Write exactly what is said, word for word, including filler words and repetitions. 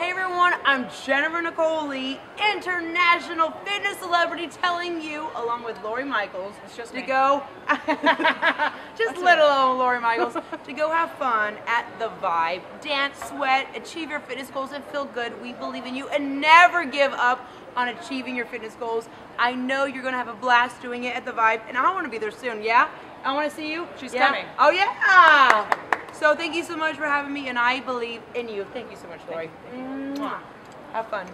Hey everyone, I'm Jennifer Nicole Lee, international fitness celebrity, telling you, along with Lori Michaels, it's just to me. go, just little old Lori Michaels, to go have fun at the ViiBE, dance, sweat, achieve your fitness goals, and feel good. We believe in you, and never give up on achieving your fitness goals. I know you're gonna have a blast doing it at the ViiBE, and I want to be there soon. Yeah, I want to see you. She's yeah? coming. Oh yeah. She's coming. So thank you so much for having me, and I believe in you. Thank you so much, Lori. Have fun.